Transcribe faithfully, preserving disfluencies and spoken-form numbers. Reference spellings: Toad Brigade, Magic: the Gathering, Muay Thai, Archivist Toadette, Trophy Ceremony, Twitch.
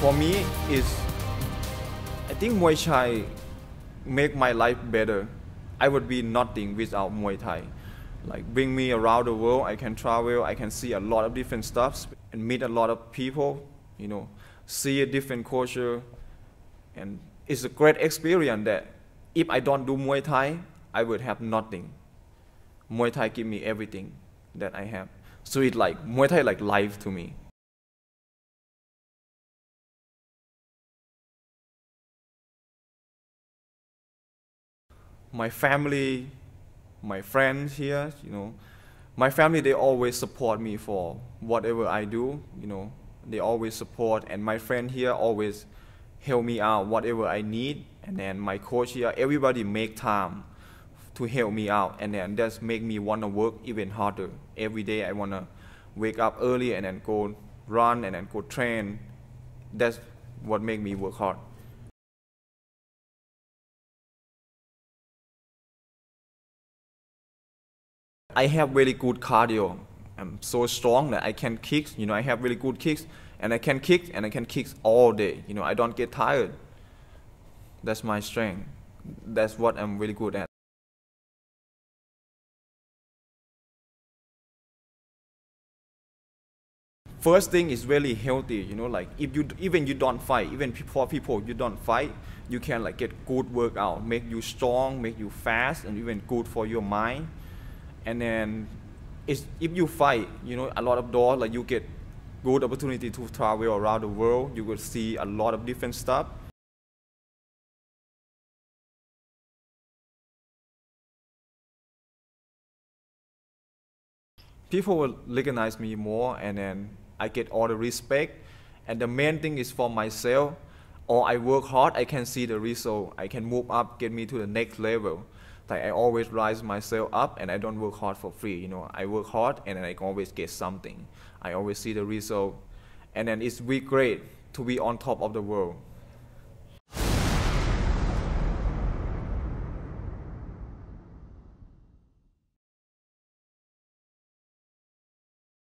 for me is, I think Muay Thai make my life better. I would be nothing without Muay Thai. Like, bring me around the world, I can travel, I can see a lot of different stuff and meet a lot of people, you know, see a different culture. And it's a great experience that if I don't do Muay Thai, I would have nothing. Muay Thai give me everything that I have. So it like, Muay Thai like life to me. My family, my friends here, you know, my family, they always support me for whatever I do, you know, they always support, and my friend here always help me out whatever I need, and then my coach here, everybody make time to help me out, and then that's make me want to work even harder. Every day I want to wake up early and then go run and then go train. That's what make me work hard. I have really good cardio. I'm so strong that I can kick, you know, I have really good kicks, and I can kick, and I can kick all day, you know, I don't get tired. That's my strength. That's what I'm really good at. First thing is really healthy, you know, like if you, even you don't fight, even for people you don't fight, you can like get good workout, make you strong, make you fast, and even good for your mind. And then it's, if you fight, you know, a lot of doors, like you get good opportunity to travel around the world. You will see a lot of different stuff. People will recognize me more, and then I get all the respect. And the main thing is for myself, or I work hard, I can see the result. I can move up, get me to the next level. Like I always rise myself up, and I don't work hard for free, you know. I work hard, and I can always get something. I always see the result, and then it's really great to be on top of the world.